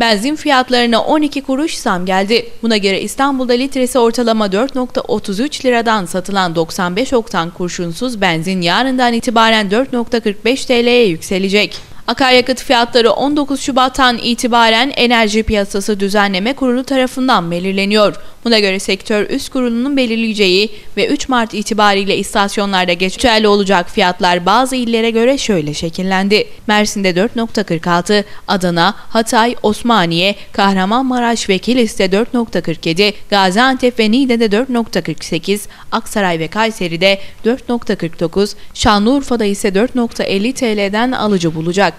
Benzin fiyatlarına 12 kuruş zam geldi. Buna göre İstanbul'da litresi ortalama 4.33 liradan satılan 95 oktan kurşunsuz benzin yarından itibaren 4.45 TL'ye yükselecek. Akaryakıt fiyatları 19 Şubat'tan itibaren Enerji Piyasası Düzenleme Kurulu tarafından belirleniyor. Buna göre sektör üst kurulunun belirleyeceği ve 3 Mart itibariyle istasyonlarda geçerli olacak fiyatlar bazı illere göre şöyle şekillendi. Mersin'de 4.46, Adana, Hatay, Osmaniye, Kahramanmaraş ve Kilis'te 4.47, Gaziantep ve Niğde'de 4.48, Aksaray ve Kayseri'de 4.49, Şanlıurfa'da ise 4.50 TL'den alıcı bulacak.